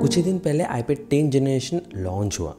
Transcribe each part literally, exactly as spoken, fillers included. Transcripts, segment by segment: कुछ ही दिन पहले iPad टेंथ जनरेशन लॉन्च हुआ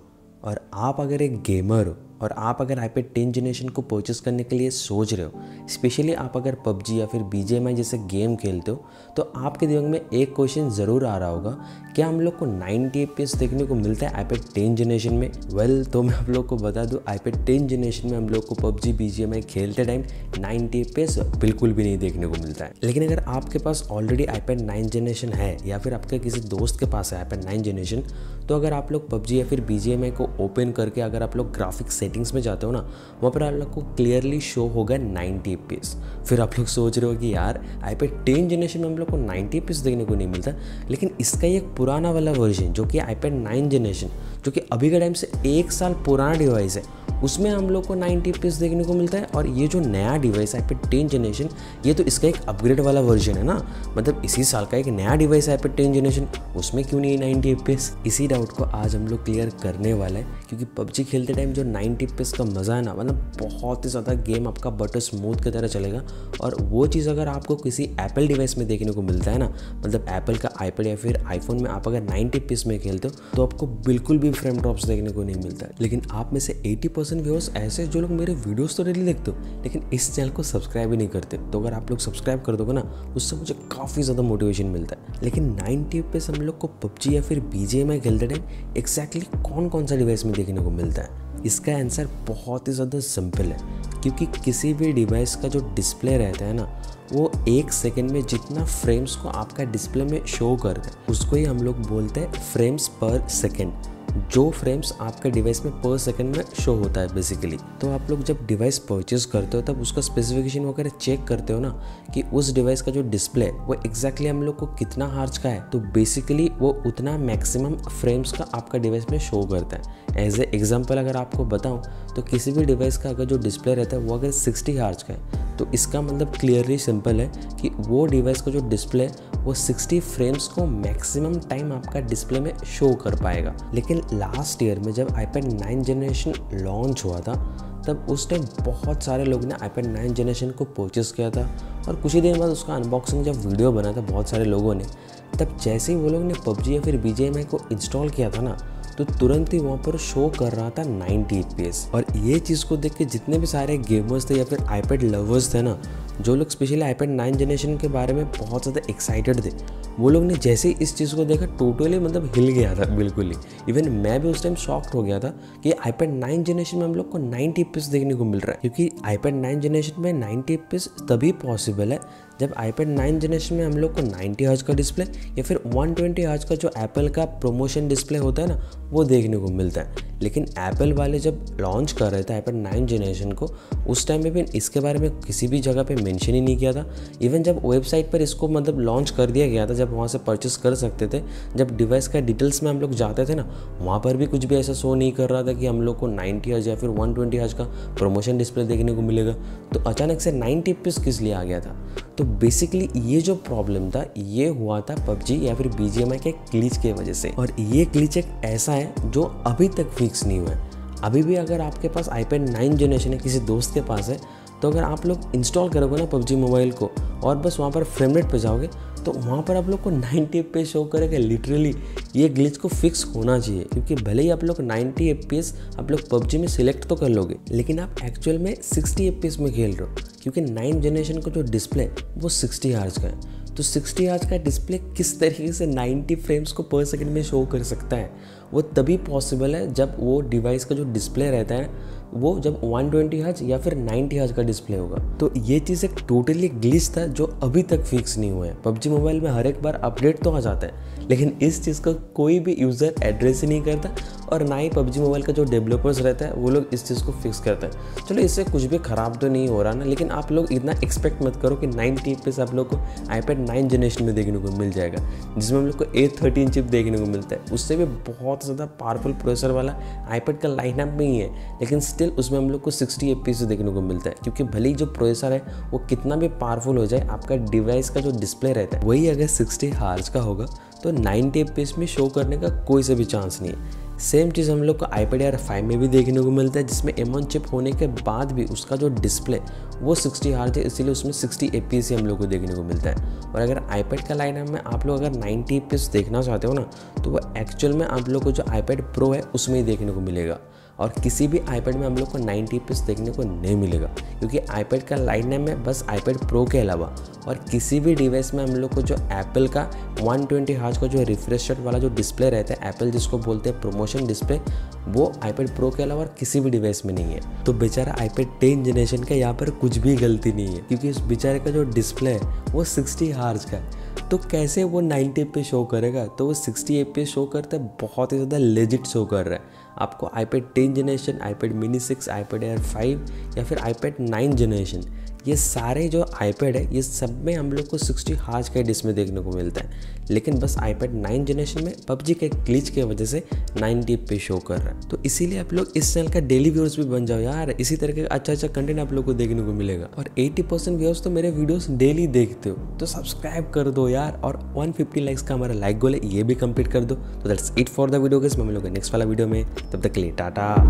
और आप अगर एक गेमर हो और आप अगर iPad टेंथ जनरेशन को परचेस करने के लिए सोच रहे हो, स्पेशली आप अगर पबजी या फिर बी जी एम आई जैसे गेम खेलते हो, तो आपके दिमाग में एक क्वेश्चन ज़रूर आ रहा होगा, क्या हम लोग को नाइंटी एफ पी एस देखने को मिलता है iPad टेंथ जनरेशन में? वेल well, तो मैं आप लोग को बता दूं, iPad टेंथ जनरेशन में हम लोग को PUBG B G M I खेलते time ninety F P S बिल्कुल भी नहीं देखने को मिलता है। लेकिन अगर आपके पास ऑलरेडी iPad नाइंथ जनरेशन है या फिर आपके किसी दोस्त के पास है iPad नाइंथ जनरेशन, तो अगर आप लोग पबजी या फिर बी जी एम आई को ओपन करके अगर आप लोग ग्राफिक्स सेटिंग्स में जाते हो ना, वहाँ पर आप लोग को क्लियरली शो होगा नाइंटी एफ पी एस। फिर आप लोग सोच रहे हो कि यार iPad टेंथ जनरेशन में हम लोग को नाइंटी एफ पी एस देखने को नहीं मिलता, लेकिन इसका एक पुराना वाला वर्जन जो कि iPad नाइंथ जनरेशन, जो कि अभी के टाइम से एक साल पुराना डिवाइस है, उसमें हम लोग को नाइंटी एफ पी एस देखने को मिलता है। और ये जो नया डिवाइस है iPad टेंथ जनरेशन, ये तो इसका एक अपग्रेड वाला वर्जन है ना, मतलब इसी साल का एक नया डिवाइस है iPad टेंथ जनरेशन, उसमें क्यों नहीं नाइंटी एफ पी एस? इसी डाउट को आज हम लोग क्लियर करने वाला है, क्योंकि पबजी खेलते टाइम जो नाइंटी एफ पी एस का मज़ा है ना, मतलब बहुत ही ज़्यादा गेम आपका बटर स्मूथ की तरह चलेगा। और वो चीज़ अगर आपको किसी एप्पल डिवाइस में देखने को मिलता है ना, मतलब एप्पल का आईपैड या फिर आईफोन में आप अगर नाइंटी एफ पी एस में खेलते हो तो आपको बिल्कुल भी फ्रेम ड्रॉप्स देखने को नहीं मिलता। लेकिन आप में से एटी व्यूअर्स ऐसे जो लोग मेरे वीडियोस तो डेली देखते हो लेकिन इस चैनल को सब्सक्राइब ही नहीं करते, तो अगर आप लोग सब्सक्राइब कर दोगे ना, उससे मुझे काफ़ी ज़्यादा मोटिवेशन मिलता है। लेकिन नाइंटी एफ पी एस हम लोग को पबजी या फिर बी जी एम आई खेलते टाइम एक्जैक्टली कौन कौन सा डिवाइस में देखने को मिलता है? इसका आंसर बहुत ही ज़्यादा सिंपल है, क्योंकि किसी भी डिवाइस का जो डिस्प्ले रहता है ना, वो एक सेकंड में जितना फ्रेम्स को आपका डिस्प्ले में शो करता है उसको ही हम लोग बोलते हैं फ्रेम्स पर सेकेंड। जो फ्रेम्स आपके डिवाइस में पर सेकंड में शो होता है बेसिकली। तो आप लोग जब डिवाइस परचेस करते हो तब उसका स्पेसिफिकेशन वगैरह चेक करते हो ना, कि उस डिवाइस का जो डिस्प्ले वो एग्जैक्टली हम लोग को कितना हर्ट्ज का है, तो बेसिकली वो उतना मैक्सिमम फ्रेम्स का आपका डिवाइस में शो करता है। एज ए एग्जाम्पल अगर आपको बताऊँ तो किसी भी डिवाइस का अगर जो डिस्प्ले रहता है वो अगर सिक्सटी हर्ट्ज का है, तो इसका मतलब क्लियरली सिंपल है कि वो डिवाइस का जो डिस्प्ले वो सिक्सटी फ्रेम्स को मैक्सिमम टाइम आपका डिस्प्ले में शो कर पाएगा। लेकिन लास्ट ईयर में जब iPad नाइंथ जनरेशन लॉन्च हुआ था, तब उस टाइम बहुत सारे लोग ने iPad नाइंथ जनरेशन को परचेस किया था और कुछ ही दिन बाद उसका अनबॉक्सिंग जब वीडियो बना था बहुत सारे लोगों ने, तब जैसे ही वो लोग ने पबजी या फिर बी जी एम आई को इंस्टॉल किया था ना, तो तुरंत ही वहाँ पर शो कर रहा था नाइंटी एफ पी एस। और ये चीज़ को देख के जितने भी सारे गेमर्स थे या फिर iPad लवर्स थे ना, जो लोग स्पेशली iPad नाइंथ जनरेशन के बारे में बहुत ज़्यादा एक्साइटेड थे, वो लोग ने जैसे ही इस चीज़ को देखा टोटली मतलब हिल गया था बिल्कुल ही। इवन मैं भी उस टाइम शॉक्ड हो गया था कि iPad नाइंथ जनरेशन में हम लोग को नाइंटी एफ पी एस देखने को मिल रहा है, क्योंकि iPad नाइंथ जनरेशन में नाइंटी एफ पी एस तभी पॉसिबल है जब iPad नाइंथ जनरेशन में हम लोग को नाइंटी हर्ट्ज का डिस्प्ले या फिर वन ट्वेंटी हर्ट्ज का जो एप्पल का प्रोमोशन डिस्प्ले होता है ना, वो देखने को मिलता है। लेकिन एप्पल वाले जब लॉन्च कर रहे थे iPad नाइंथ जनरेशन को, उस टाइम में भी इसके बारे में किसी भी जगह पे मेंशन ही नहीं किया था। इवन जब वेबसाइट पर इसको मतलब लॉन्च कर दिया गया था, जब वहाँ से परचेस कर सकते थे, जब डिवाइस का डिटेल्स में हम लोग जाते थे ना, वहाँ पर भी कुछ भी ऐसा शो नहीं कर रहा था कि हम लोग को नाइंटी हर्ट्ज या फिर वन ट्वेंटी हर्ट्ज का प्रोमोशन डिस्प्ले देखने को मिलेगा। तो अचानक से नाइंटी एफ पी एस किस लिए आ गया था? तो बेसिकली ये जो प्रॉब्लम था ये हुआ था पबजी या फिर बी जी एम आई के ग्लिच के वजह से, और ये ग्लिच एक ऐसा है जो अभी तक फिक्स नहीं हुआ है। अभी भी अगर आपके पास iPad नाइंथ जनरेशन है, किसी दोस्त के पास है, तो अगर आप लोग इंस्टॉल करोगे ना पबजी मोबाइल को और बस वहाँ पर फ्रेम रेट पे जाओगे तो वहाँ पर आप लोग को ninety F P S show करेगा। लिटरली ये ग्लिच को फिक्स होना चाहिए, क्योंकि भले ही आप लोग नाइंटी एफ पी एस आप लोग पबजी में सिलेक्ट तो कर लोगे, लेकिन आप एक्चुअल में सिक्सटी एफ पी एस में खेल रहे हो, क्योंकि नाइंथ जनरेशन का जो डिस्प्ले वो सिक्सटी हर्ट्ज का है। तो सिक्सटी हर्ट्ज का डिस्प्ले किस तरीके से नाइंटी फ्रेम्स को पर सेकंड में शो कर सकता है? वो तभी पॉसिबल है जब वो डिवाइस का जो डिस्प्ले रहता है वो जब वन ट्वेंटी हर्ट्ज या फिर नाइंटी हर्ट्ज का डिस्प्ले होगा। तो ये चीज़ एक टोटली ग्लिच था जो अभी तक फिक्स नहीं हुआ है। पबजी मोबाइल में हर एक बार अपडेट तो आ जाता है, लेकिन इस चीज़ का कोई भी यूज़र एड्रेस ही नहीं करता और ना ही पबजी मोबाइल का जो डेवलपर्स रहता है वो लोग इस चीज़ को फिक्स करते हैं। चलो, इससे कुछ भी ख़राब तो नहीं हो रहा ना, लेकिन आप लोग इतना एक्सपेक्ट मत करो कि नाइंटी एफ पी एस आप लोग को iPad नाइंथ जनरेशन में देखने को मिल जाएगा, जिसमें हम लोग को ए थर्टीन चिप देखने को मिलता है। उससे भी बहुत ज़्यादा पावरफुल प्रोसेसर वाला iPad का लाइनअप में ही है, लेकिन स्टिल उसमें हम लोग को सिक्सटी एफ पी एस देखने को मिलता है, क्योंकि भले ही जो प्रोसेसर है वो कितना भी पावरफुल हो जाए, आपका डिवाइस का जो डिस्प्ले रहता है वही अगर सिक्सटी हर्ट्ज का होगा तो नाइंटी एफ पी एस में शो करने का कोई से भी चांस नहीं है। सेम चीज़ हम लोग को iPad Air फाइव में भी देखने को मिलता है, जिसमें एम वन चिप होने के बाद भी उसका जो डिस्प्ले वो सिक्सटी हर्ट्ज है, इसीलिए उसमें सिक्सटी एफ पी एस ही हम लोग को देखने को मिलता है। और अगर iPad का लाइनअप में आप लोग अगर नाइंटी एफ पी एस देखना चाहते हो ना, तो वो एक्चुअल में आप लोग को जो iPad Pro है उसमें ही देखने को मिलेगा, और किसी भी iPad में हम लोग को नाइंटी एफ पी एस देखने को नहीं मिलेगा, क्योंकि iPad का लाइनअप में बस iPad Pro के अलावा और किसी भी डिवाइस में हम लोग को जो Apple का वन ट्वेंटी हर्ट्ज का जो रिफ्रेश रेट वाला जो डिस्प्ले रहता है, Apple जिसको बोलते हैं प्रोमोशन डिस्प्ले, वो iPad Pro के अलावा और किसी भी डिवाइस में नहीं है। तो बेचारा iPad टेंथ जनरेशन का यहाँ पर कुछ भी गलती नहीं है, क्योंकि उस बेचारे का जो डिस्प्ले है वो सिक्सटी हर्ट्ज का है, तो कैसे वो ninety F P S show करेगा? तो वो sixty F P S show करता है, बहुत ही ज़्यादा लेजिट शो कर रहा है। आपको iPad tenth generation, iPad Mini six, iPad Air five या फिर iPad नाइंथ जनरेशन, ये सारे जो iPad है ये सब में हम लोग को सिक्सटी हर्ट्ज का डिस्प्ले देखने को मिलता है, लेकिन बस iPad नाइंथ जनरेशन में पबजी के ग्लिच के वजह से ninety F P S show कर रहा है। तो इसीलिए आप लोग इस चैनल का डेली व्यूअर्स भी बन जाओ यार, इसी तरह का अच्छा अच्छा कंटेंट आप लोग को देखने को मिलेगा। और एटी परसेंट व्यूअर्स तो मेरे वीडियोस डेली देखते हो, तो सब्सक्राइब कर दो यार, और वन फिफ्टी लाइक्स का हमारा लाइक गोल है ये भी कंप्लीट कर दो। तो that's it for the video guys, मैं मिलूंगा नेक्स्ट वाला वीडियो में, तब तक के लिए टाटा।